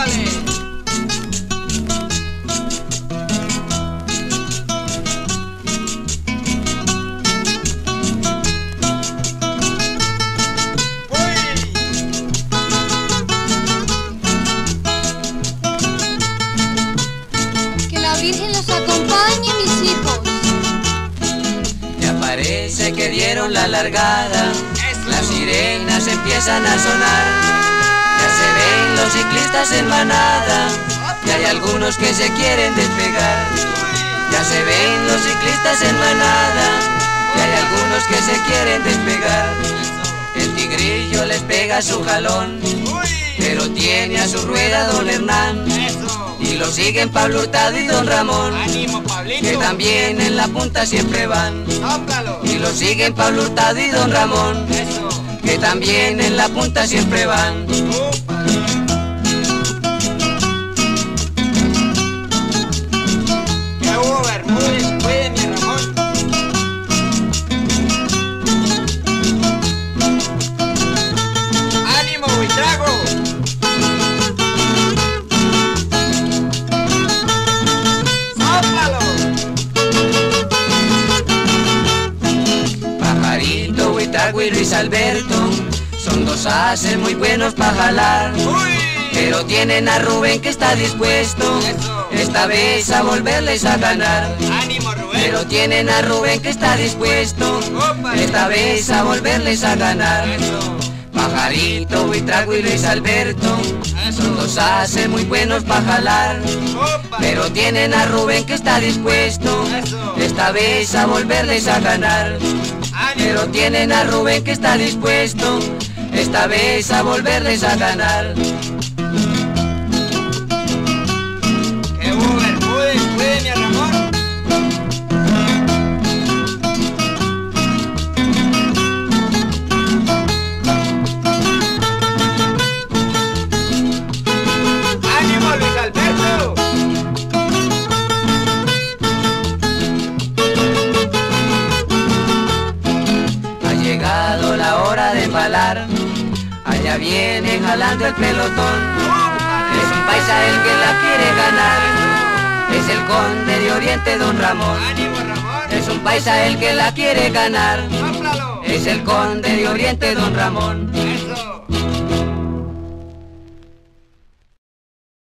vale. Que la Virgen los acompañe, mis hijos. Ya parece que dieron la largada. Las sirenas empiezan a sonar. Ya se ven los ciclistas en manada, y hay algunos que se quieren despegar. Ya se ven los ciclistas en manada, y hay algunos que se quieren despegar. El tigrillo les pega su jalón, pero tiene a su rueda don Hernán. Y lo siguen Pablo Hurtado y don Ramón, que también en la punta siempre van. Y lo siguen Pablo Hurtado y don Ramón, que también en la punta siempre van. Y Luis Alberto son dos haces muy buenos para jalar. Pero tienen a Rubén que está dispuesto esta vez a volverles a ganar. Pero tienen a Rubén que está dispuesto esta vez a volverles a ganar. Pajarito, Buitrago y Luis Alberto son dos haces muy buenos para jalar. Pero tienen a Rubén que está dispuesto esta vez a volverles a ganar. Pero tienen a Rubén que está dispuesto esta vez a volverles a ganar. ¡Qué Uber! ¡Puede, mi amor! ¡Ánimo, Luis Alberto! Allá viene jalando el pelotón. Es un paisa el que la quiere ganar. Es el conde de Oriente don Ramón. Es un paisa el que la quiere ganar. Es el conde de Oriente don Ramón.